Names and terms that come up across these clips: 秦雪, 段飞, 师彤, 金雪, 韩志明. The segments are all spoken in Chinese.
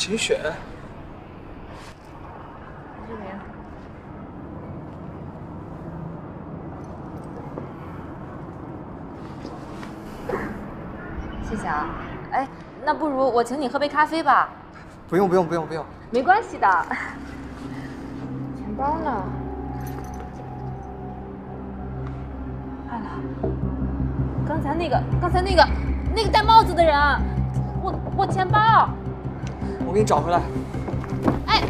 秦雪，王志明，谢谢啊。哎，那不如我请你喝杯咖啡吧？不用，没关系的。钱包呢？坏了，刚才那个戴帽子的人，我钱包。 我给你找回来。哎，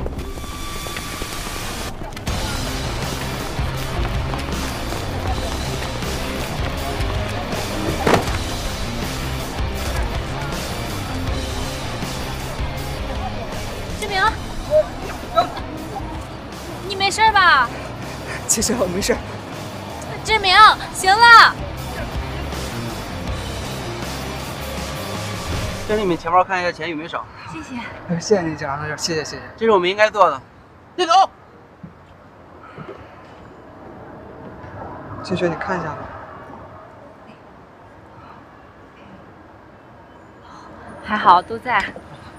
志明，你没事吧？其实我没事。志明，行了。给你们钱包看一下，钱有没有少？ 谢谢，谢谢你讲到这儿，谢谢，这是我们应该做的。别走，金雪，你看一下吧。还好都在，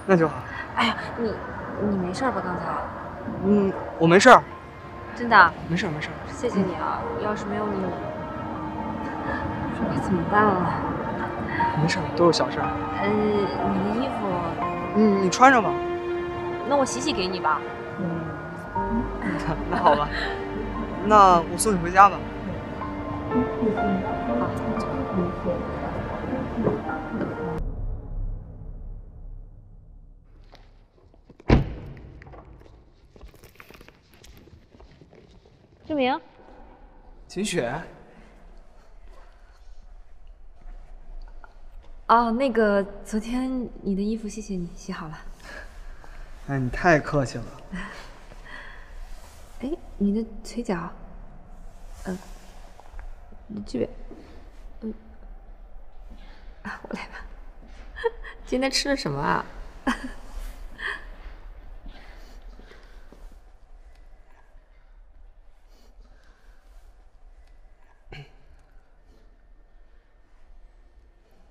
那就好。哎呀，你没事吧？刚才？嗯，我没事儿。真的？没事。谢谢你啊，要是没有你，我说该怎么办了？没事，都是小事。你的衣服。 你穿上吧。那我洗洗给你吧。那好吧。那我送你回家吧。好。志明。秦雪。哦，那个，昨天你的衣服，谢谢你洗好了。哎，你太客气了。哎，你的腿脚，这边，啊，我来吧。今天吃了什么啊？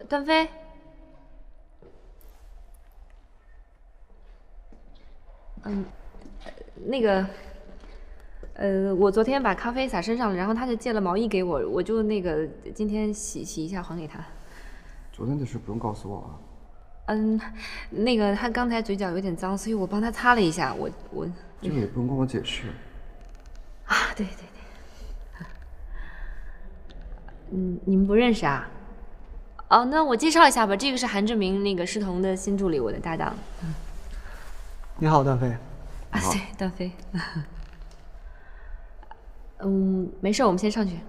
段飞，我昨天把咖啡洒身上了，然后他就借了毛衣给我，我就今天洗一下还给他。昨天的事不用告诉我啊。他刚才嘴角有点脏，所以我帮他擦了一下。我这个也不用跟我解释。啊，对。你们不认识啊？ 哦，那我介绍一下吧，这个是韩志明，师彤的新助理，我的搭档。你好，段飞。啊，对，段飞。没事，我们先上去。